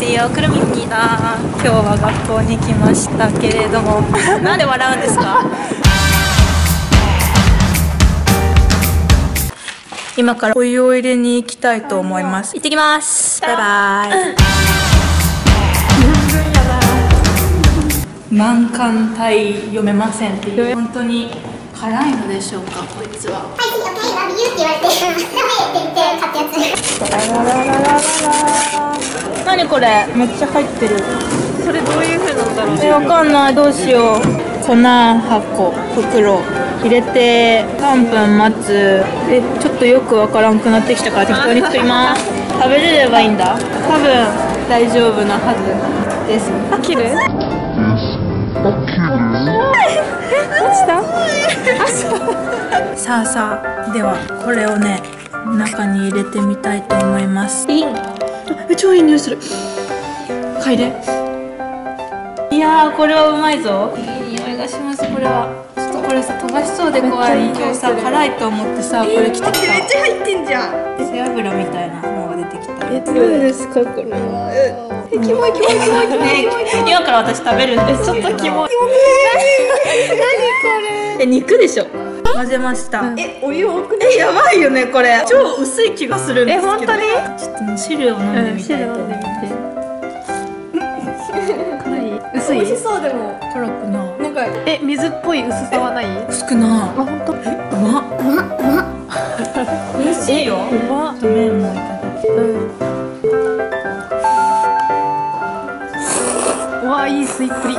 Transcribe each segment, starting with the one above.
안녕하세요. 크롬입니다. 今日は学校に来ましたけれども なんで笑うんですか？ 今からお湯を入れに行きたいと思います。行ってきます。バイバーイ。満貫体読めませんっていう。本当に辛いのでしょうか、こいつは。何これ、めっちゃ入ってる。それどういう風なんだろうね。わかんない、どうしよう。粉箱、袋入れて3分待つ。ちょっとよくわからんくなってきたから適当に作ります。食べれればいいんだ、多分大丈夫なはずです。飽きる？落ちた？さあではこれをね、中に入れてみたいと思います。いい、超いい匂いする。嗅いで。いやー、これはうまいぞ。いい匂いがします。これはこれさ、飛ばしそうで怖い。今日さ、辛いと思ってさ、これ着てきた。めっちゃ入ってんじゃん。背脂みたいなのが出てきた。え、どうですかこれは。キモいキモいキモいキモい。今から私食べるんです。ちょっとキモい。何これ。肉でしょ。混ぜました。お湯多くね。やばいよねこれ。超薄い気がするんですけど。本当に？ちょっと汁を飲んでみたいと思って。薄い。美味しそうでも。辛くない。水っぽい薄さはない？少ない。あ、本当？うまっ。美味しいよ。うまっ。麺もいただきたい。うわ、いい吸いっぷり。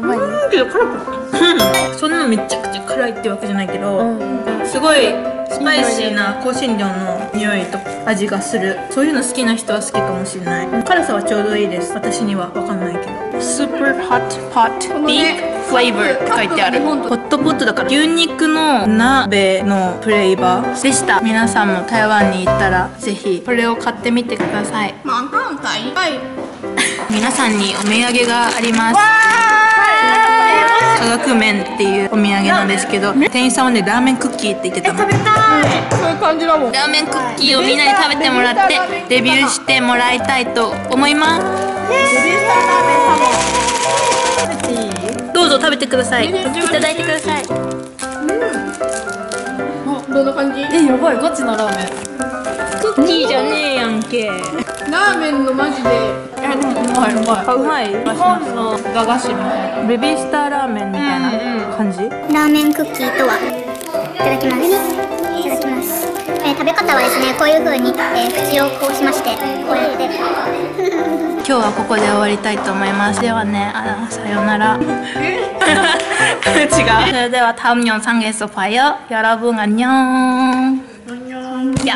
うまい。けど辛く。そんなめちゃくちゃ辛いってわけじゃないけど、すごいスパイシーな香辛料の匂いと味がする。そういうの好きな人は好きかもしれない。辛さはちょうどいいです。私にはわかんないけど。スーパーホットポットビーフフレーバーって書いてある。ホットポットだから牛肉の鍋のフレーバーでした。皆さんも台湾に行ったらぜひこれを買ってみてください。満貫体いっぱい。皆さんにお土産があります。化学麺っていうお土産なんですけど、店員さんはね、ラーメンクッキーって言ってたの。食べたい。そういう感じだもん。ラーメンクッキーをみんなに食べてもらってデビューしてもらいたいと思います。どうぞ食べてください。いただいてください。どんな感じ？やばい、ガチなラーメン。クッキーじゃねえやんけ。ラーメンのマジで。うまい。日本の駄菓子みたいな。ベビースターラーメンみたいな感じ？ラーメンクッキーとは。いただきます。いただきます。食べ方はですね、こういう風に口をこうしまして、こうやって。今日はここで終わりたいと思います。ではね、さよなら。違う。それでは、다음영상에서 봐요。여러분、안녕。